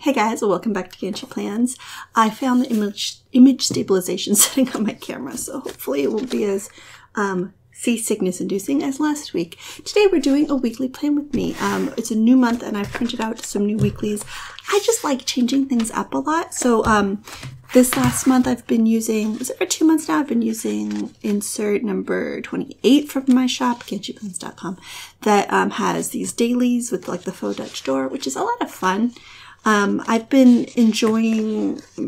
Hey guys, welcome back to Ganchi Plans. I found the image stabilization setting on my camera, so hopefully it won't be as seasickness inducing as last week. Today we're doing a weekly plan with me. It's a new month and I printed out some new weeklies. I just like changing things up a lot, so this last month I've been using, was it for 2 months now, I've been using insert number 28 from my shop, GanchiPlans.com, that has these dailies with like the faux Dutch door, which is a lot of fun. I've been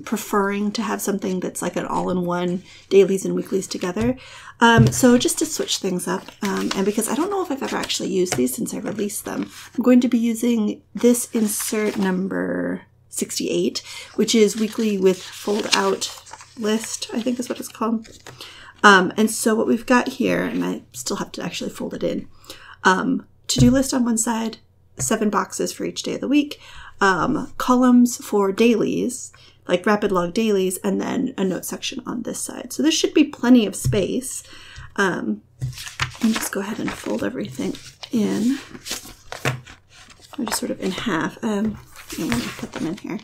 preferring to have something that's like an all-in-one dailies and weeklies together. So just to switch things up, and because I don't know if I've ever actually used these since I released them, I'm going to be using this insert number 68, which is weekly with fold out list, I think is what it's called. And so what we've got here, and I still have to actually fold it in, to-do list on one side, 7 boxes for each day of the week, columns for dailies, like rapid log dailies, and then a note section on this side. So there should be plenty of space. And just go ahead and fold everything in, or just sort of in half. I'm going to put them in here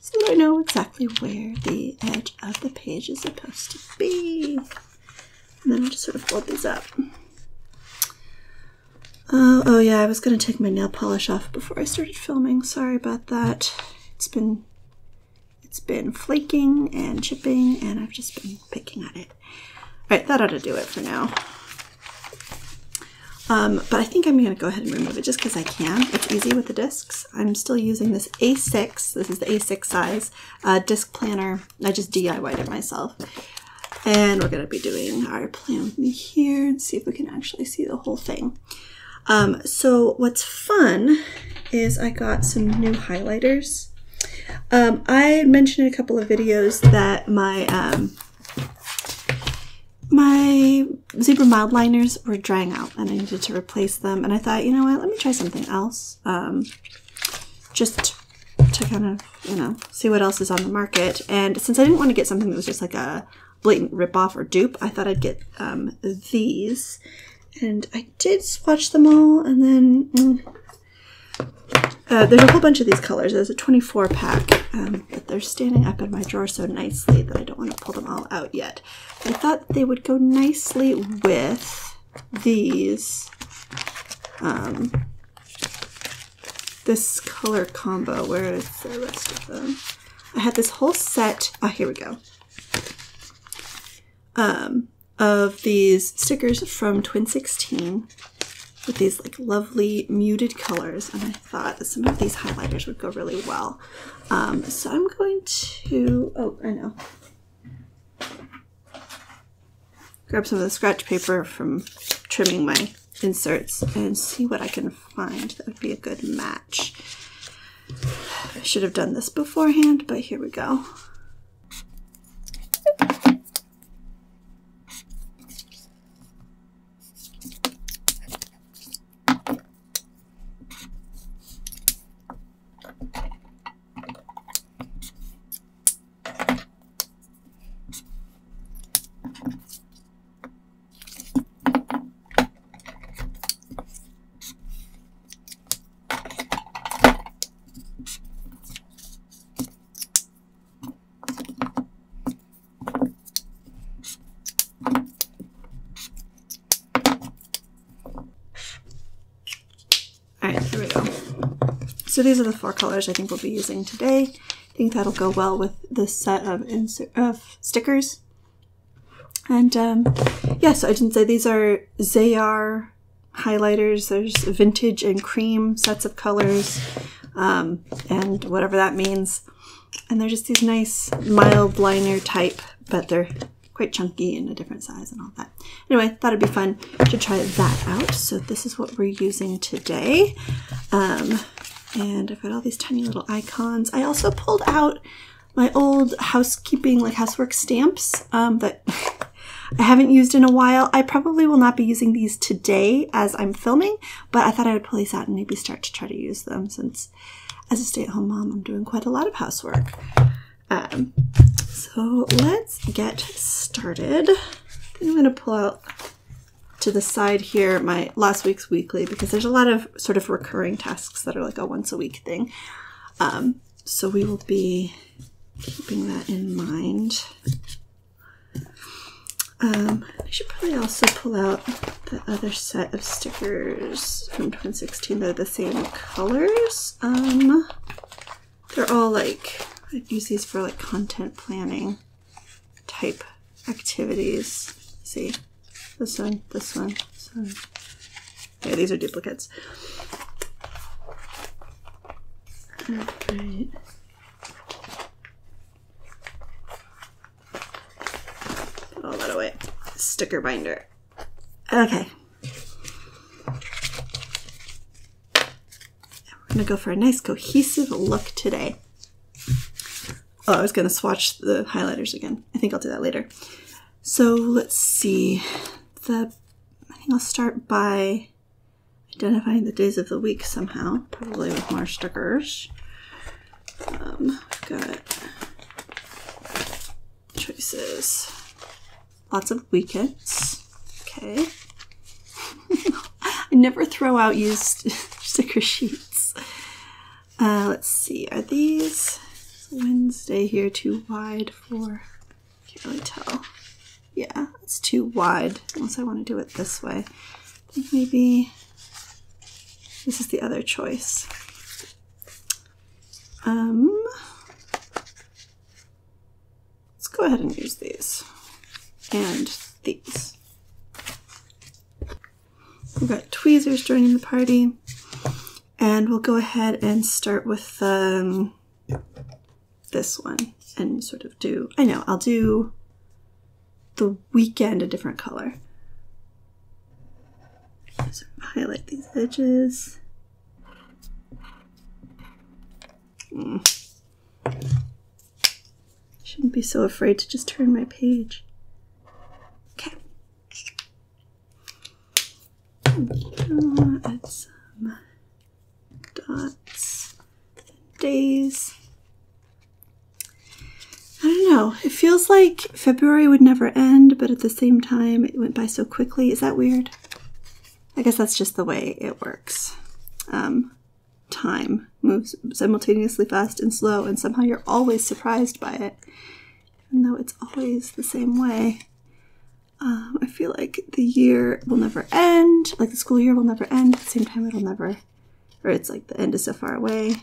so I know exactly where the edge of the page is supposed to be. And then I'll just sort of fold these up. Oh yeah, I was going to take my nail polish off before I started filming. Sorry about that. It's been flaking and chipping and I've just been picking at it. All right, that ought to do it for now. But I think I'm going to go ahead and remove it just because I can. It's easy with the discs. I'm still using this A6. This is the A6 size disc planner. I just DIY'd it myself. And we're going to be doing our plan with me here and see if we can actually see the whole thing. So what's fun is I got some new highlighters. I mentioned in a couple of videos that my my Zebra Mildliners were drying out and I needed to replace them, and I thought, you know what, let me try something else, just to kind of, you know, see what else is on the market. And since I didn't want to get something that was just like a blatant ripoff or dupe, I thought I'd get these. And I did swatch them all, and then there's a whole bunch of these colors. There's a 24 pack, but they're standing up in my drawer so nicely that I don't want to pull them all out yet. I thought they would go nicely with these, this color combo. Where is the rest of them? I had this whole set, oh, here we go, of these stickers from Twin16 with these like lovely muted colors, and I thought that some of these highlighters would go really well. So I'm going to, oh, I know, grab some of the scratch paper from trimming my inserts and see what I can find that would be a good match. I should have done this beforehand, but here we go. So these are the 4 colors I think we'll be using today. I think that'll go well with this set of stickers. And yeah, so I didn't say these are Zayar highlighters. There's vintage and cream sets of colors, and whatever that means. And they're just these nice mild liner type, but they're quite chunky and a different size and all that. Anyway, I thought it'd be fun to try that out. So this is what we're using today. And I've got all these tiny little icons. I also pulled out my old housekeeping, like housework stamps that I haven't used in a while. I probably will not be using these today as I'm filming, but I thought I would pull these out and maybe start to try to use them, since as a stay-at-home mom, I'm doing quite a lot of housework. So let's get started. I think I'm gonna pull out to the side here my last week's weekly, because there's a lot of sort of recurring tasks that are like a once a week thing. So we will be keeping that in mind. I should probably also pull out the other set of stickers from Twin16 that are the same colors. They're all like, I'd use these for like content planning type activities. Let's see, this one, this one, this one. Yeah, these are duplicates. All right. Put all that away. Sticker binder. Okay. We're gonna go for a nice cohesive look today. Oh, I was gonna swatch the highlighters again. I think I'll do that later. So let's see. I think I'll start by identifying the days of the week somehow, probably with more stickers. We've got choices. Lots of weekends. Okay. I never throw out used sticker sheets. Let's see. Are these Wednesday here too wide for? Can't really tell. Yeah, it's too wide. Unless I want to do it this way. I think maybe this is the other choice. Let's go ahead and use these. And these. We've got tweezers joining the party. And we'll go ahead and start with this one and sort of do, I know, I'll do the weekend a different color. So highlight these edges. Shouldn't be so afraid to just turn my page. Okay. Add some dots and days. I don't know. It feels like February would never end, but at the same time, it went by so quickly. Is that weird? I guess that's just the way it works. Time moves simultaneously fast and slow, and somehow you're always surprised by it, even though it's always the same way. I feel like the year will never end, like the school year will never end. At the same time, it'll never, or it's like the end is so far away.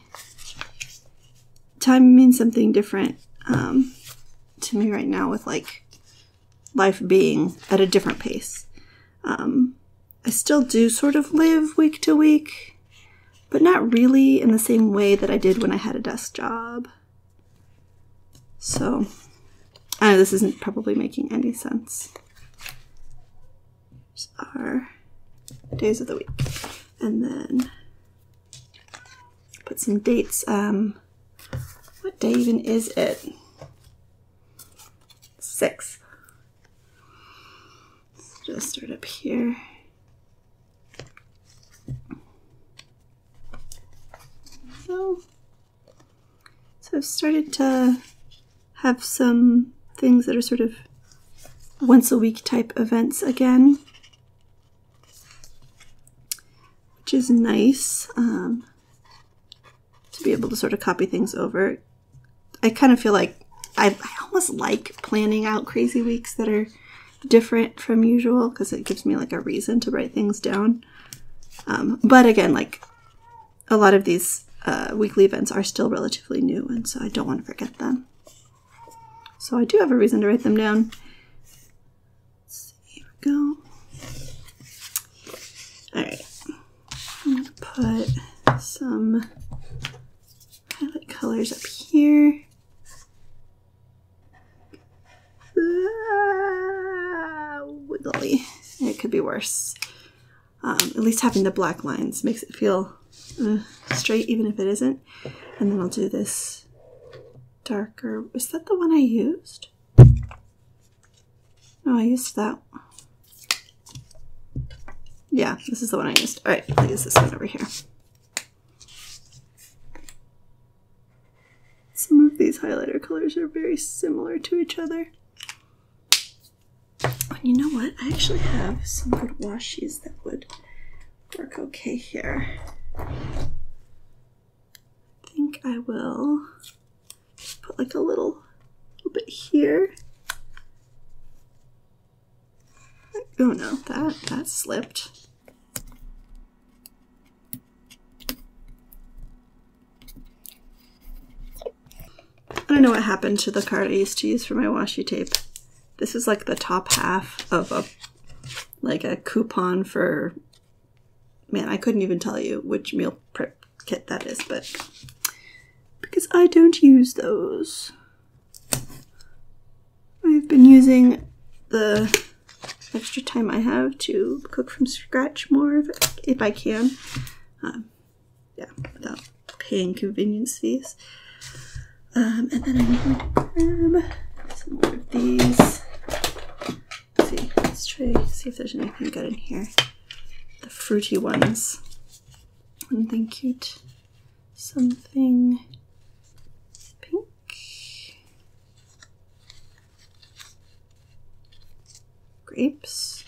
Time means something different to me right now, with like life being at a different pace. I still do sort of live week to week, but not really in the same way that I did when I had a desk job. So, I know this isn't probably making any sense. Here's our days of the week. And then put some dates. What day even is it? 6th. Let's just start up here. So I've started to have some things that are sort of once a week type events again, which is nice to be able to sort of copy things over. I kind of feel like I almost like planning out crazy weeks that are different from usual, because it gives me like a reason to write things down. But again, like a lot of these weekly events are still relatively new, and so I don't want to forget them. So I do have a reason to write them down. Let's see, here we go. All right, I'm gonna put some highlight colors up here. Wiggly, it could be worse. At least having the black lines makes it feel straight, even if it isn't. And then I'll do this darker. Was that the one I used? No, I used that one. Yeah, this is the one I used. All right, I'll use this one over here. Some of these highlighter colors are very similar to each other. And you know what? I actually have some good washies that would work okay here. I think I I will just put like a little bit here. Oh no, that slipped. I don't know what happened to the card I used to use for my washi tape. This is like the top half of a coupon for, man, I couldn't even tell you which meal prep kit that is, but because I don't use those. I've been using the extra time I have to cook from scratch more if I can, yeah, without paying convenience fees. And then I'm going to grab some more of these. Let's see, let's try to see if there's anything good in here. The fruity ones. Something cute. Something pink. Grapes.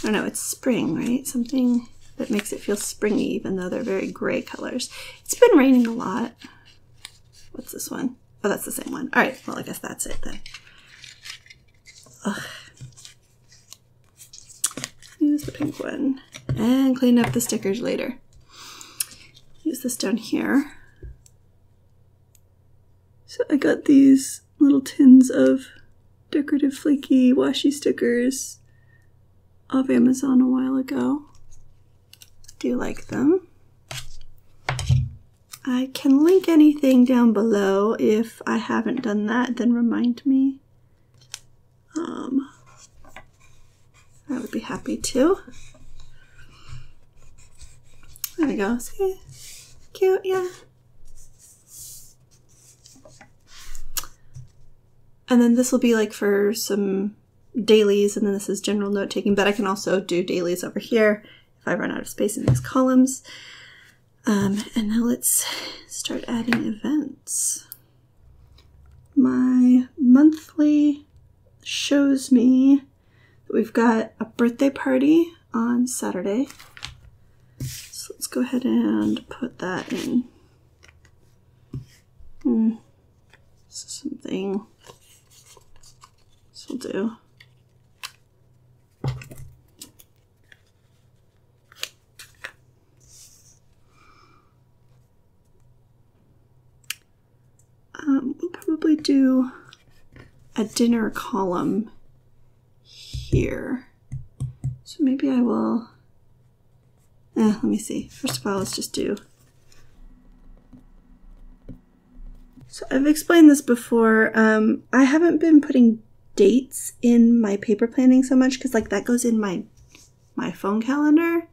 I don't know, it's spring, right? Something that makes it feel springy, even though they're very gray colors. It's been raining a lot. What's this one? Oh, that's the same one. All right, well, I guess that's it then. Ugh. Use the pink one and clean up the stickers later. Use this down here. So I got these little tins of decorative flaky washi stickers off Amazon a while ago. I do like them. I can link anything down below. If I haven't done that, then remind me. I would be happy to. There we go. See? Cute, yeah. And then this will be like for some dailies, and then this is general note taking, but I can also do dailies over here if I run out of space in these columns. And now let's start adding events. My monthly shows me that we've got a birthday party on Saturday. So let's go ahead and put that in. Something. This will do. We'll probably do a dinner column here. So maybe I will, let me see. First of all, let's just do. So I've explained this before. I haven't been putting dates in my paper planning so much because like that goes in my phone calendar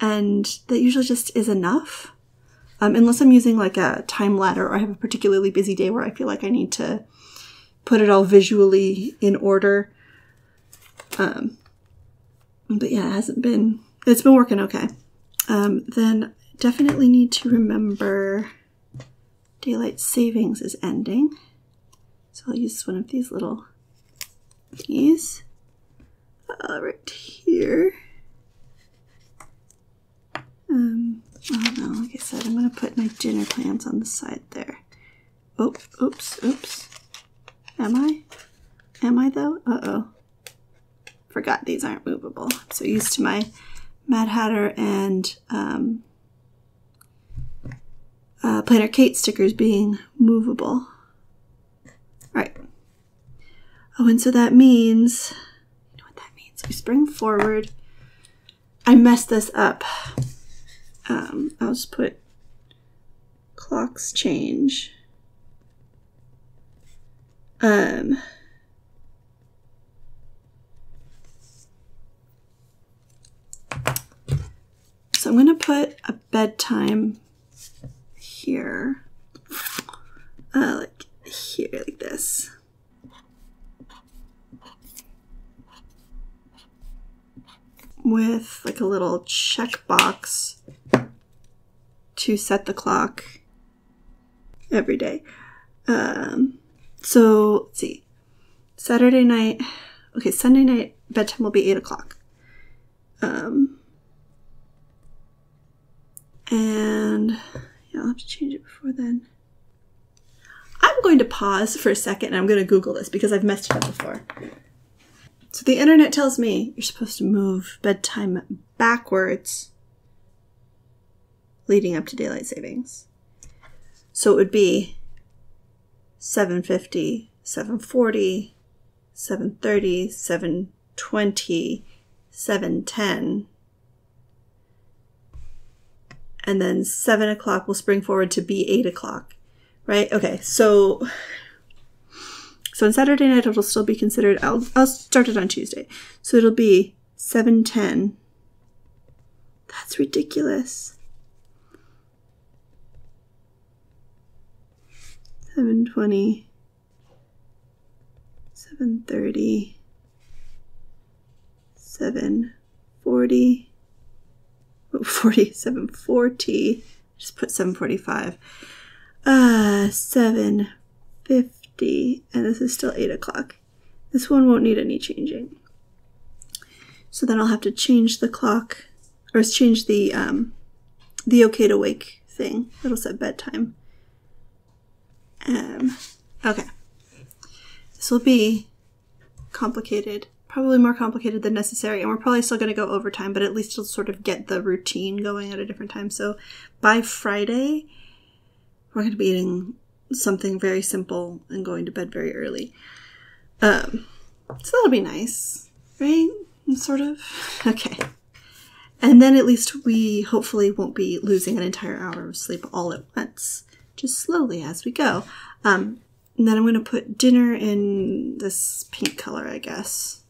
and that usually just is enough. Unless I'm using like a time ladder or I have a particularly busy day where I feel like I need to put it all visually in order. But yeah, it's been working okay. Then definitely need to remember daylight savings is ending. So I'll use one of these little thingies right here. Oh no, like I said, I'm going to put my dinner plans on the side there. Oh, oops, oops. Am I? Am I though? Uh-oh. Forgot these aren't movable. I'm so used to my Mad Hatter and Planner Kate stickers being movable. Alright. Oh, and so that means... You know what that means? We spring forward. I messed this up. I'll just put clocks change. So I'm going to put a bedtime here, like here, like this. With like a little checkbox to set the clock every day. So let's see, Saturday night, okay, Sunday night bedtime will be 8 o'clock. And yeah, to change it before then. I'm going to pause for a second and I'm going to Google this because I've messed it up before. So the internet tells me you're supposed to move bedtime backwards leading up to daylight savings. So it would be 7:50, 7:40, 7:30, 7:20, 7:10. And then 7 o'clock will spring forward to be 8 o'clock, right? Okay, so on Saturday night, it'll still be considered, I'll start it on Tuesday. So it'll be 7:10. That's ridiculous. 7:20, 7:30, 7:40, 7:40, just put 7:45, 7:50, and this is still 8 o'clock. This one won't need any changing. So then I'll have to change the clock, or change the okay to wake thing. It'll set bedtime. Okay. This will be complicated. Probably more complicated than necessary, and we're probably still going to go overtime, but at least it'll sort of get the routine going at a different time. So by Friday, we're going to be eating something very simple and going to bed very early. So that'll be nice, right? Sort of. Okay. And then at least we hopefully won't be losing an entire hour of sleep all at once, just slowly as we go. And then I'm going to put dinner in this pink color, I guess.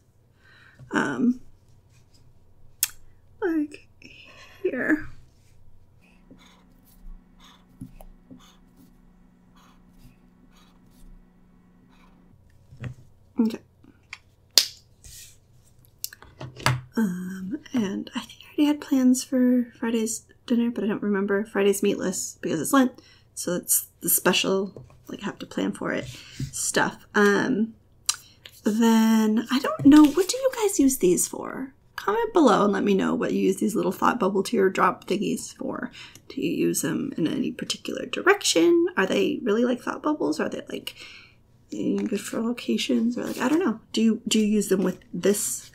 Like here. Okay. And I think I already had plans for Friday's dinner, but I don't remember. Friday's meatless because it's Lent, so it's the special, like, have to plan for it stuff. Then I don't know, what do you guys use these for? Comment below and let me know what you use these little thought bubble teardrop thingies for. Do you use them in any particular direction? Are they really like thought bubbles? Are they like good for locations? Or, like, I don't know. Do you use them with this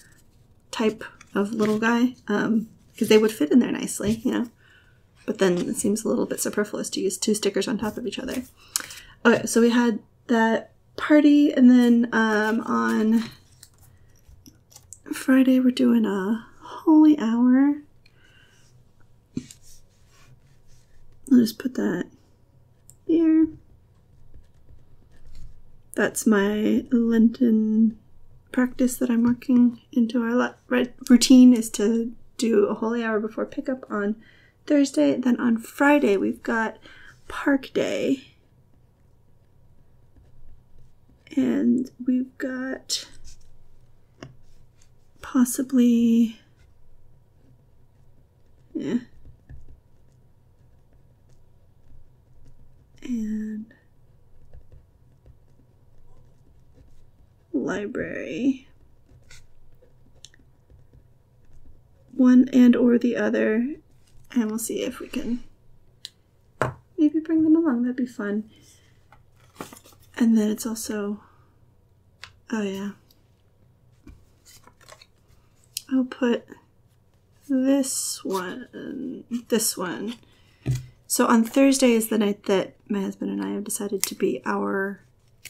type of little guy? Because they would fit in there nicely, you know. But then it seems a little bit superfluous to use two stickers on top of each other. Okay, so we had that party, and then on Friday we're doing a holy hour. I'll just put that here. That's my Lenten practice that I'm working into our routine, is to do a holy hour before pickup on Thursday. Then on Friday we've got park day. And we've got possibly, yeah. And library. One and or the other. And we'll see if we can maybe bring them along. That'd be fun. And then it's also, oh yeah, I'll put this one. So on Thursday is the night that my husband and I have decided to be our,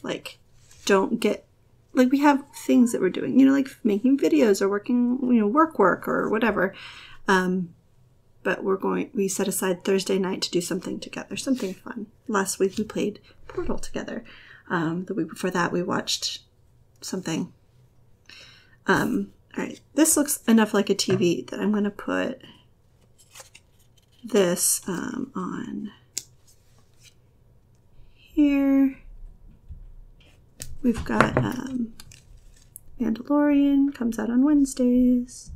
like, don't get, like, we have things that we're doing, you know, like making videos or working, you know, work or whatever. But we set aside Thursday night to do something together, something fun. Last week we played Portal together. The week before that we watched something. All right, this looks enough like a TV that I'm gonna put this on here. We've got Mandalorian, comes out on Wednesdays.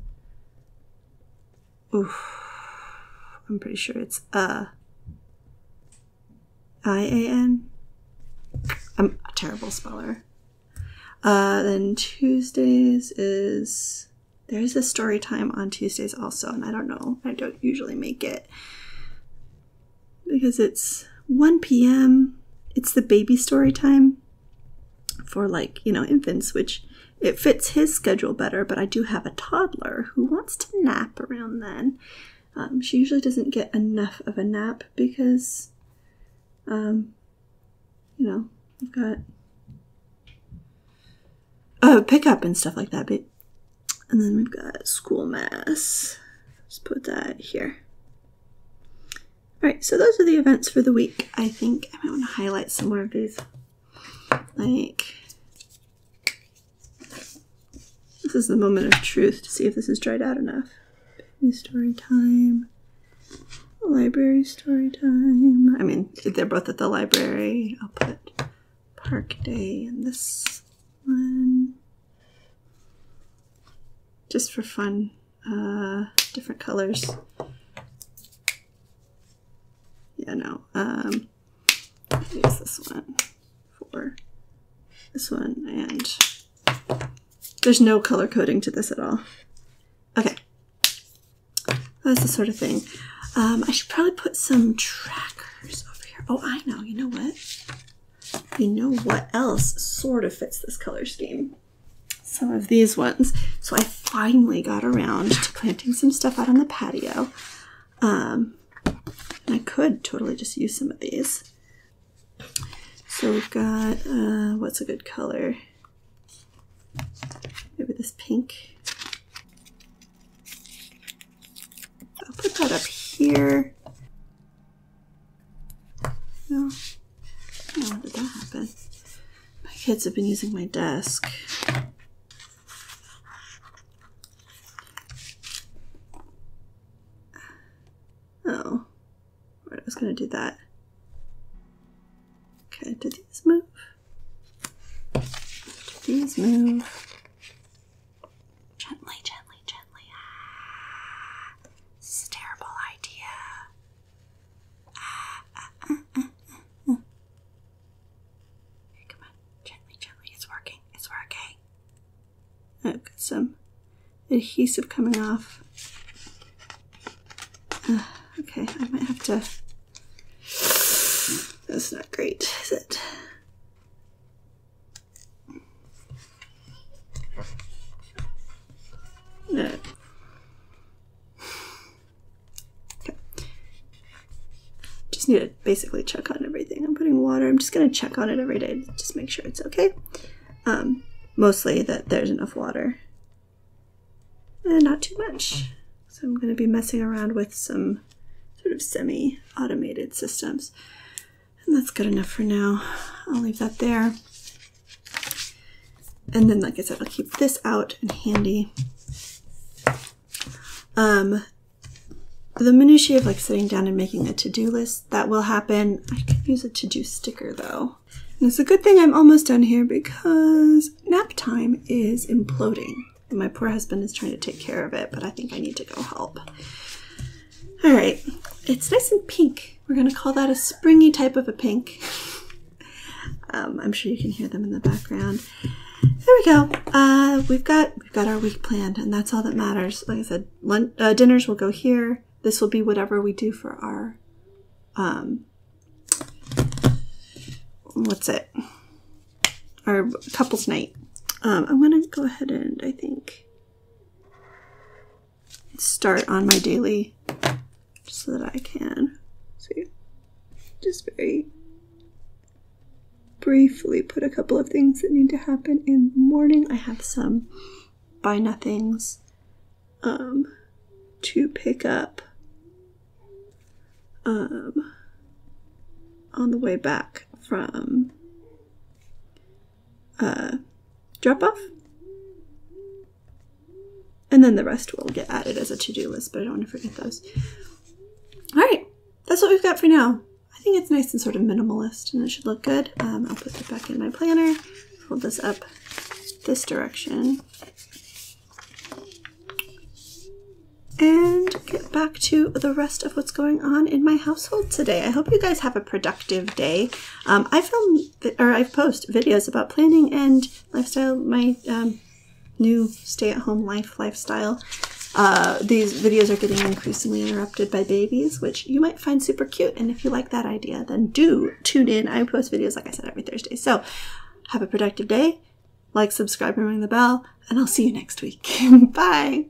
Oof. I'm pretty sure it's IAN. I'm a terrible speller. Then Tuesdays is, there is a story time on Tuesdays also, and I don't know. I don't usually make it. because it's 1 p.m. It's the baby story time for, like, you know, infants, which it fits his schedule better, but I do have a toddler who wants to nap around then. She usually doesn't get enough of a nap because, you know, I've got pickup and stuff like that, babe. And then we've got school mass. Let's put that here. All right, so those are the events for the week. I think I might want to highlight some more of these. Like, this is the moment of truth to see if this is dried out enough. Baby story time, library story time. I mean, they're both at the library. I'll put park day in this one. Just for fun, different colors. Yeah, no, use this one for this one, and there's no color coding to this at all. Okay, that's the sort of thing. I should probably put some trackers over here. Oh, I know, you know what? You know what else sort of fits this color scheme? Some of these ones. So I finally got around to planting some stuff out on the patio. And I could totally just use some of these. So we've got, what's a good color? Maybe this pink. I'll put that up here. No. Oh, how did that happen? My kids have been using my desk. Oh, I was going to do that. Okay, did these move? Did these move? Gently, gently, gently. Ah, this is a terrible idea. Ah, ah, ah, ah, ah, ah. Okay, come on, gently, gently. It's working, it's working. I've got some adhesive coming off. Okay, I might have to, that's not great, is it? No. Okay. Just need to basically check on everything. I'm putting water, I'm just going to check on it every day, to just make sure it's okay. Mostly that there's enough water. And not too much. So I'm going to be messing around with some sort of semi-automated systems. And that's good enough for now. I'll leave that there. And then, like I said, I'll keep this out and handy. The minutiae of, like, sitting down and making a to-do list, that will happen. I could use a to-do sticker, though. And it's a good thing I'm almost done here because nap time is imploding. And my poor husband is trying to take care of it, but I think I need to go help. All right, it's nice and pink. We're gonna call that a springy type of a pink. I'm sure you can hear them in the background. There we go. We've got our week planned, and that's all that matters. Like I said, lunch, dinners will go here. This will be whatever we do for our, what's it? Our couples night. I'm gonna go ahead and, I think, start on my daily so that I can see, just very briefly put a couple of things that need to happen in the morning. I have some buy nothings to pick up on the way back from drop off. And then the rest will get added as a to-do list, but I don't want to forget those. All right, that's what we've got for now. I think it's nice and sort of minimalist, and it should look good. I'll put it back in my planner, fold this up this direction, and get back to the rest of what's going on in my household today. I hope you guys have a productive day. I post videos about planning and lifestyle, my new stay-at-home lifestyle. These videos are getting increasingly interrupted by babies, which you might find super cute. And if you like that idea, then do tune in. I post videos, like I said, every Thursday. So have a productive day. Like, subscribe, and ring the bell. And I'll see you next week. Bye.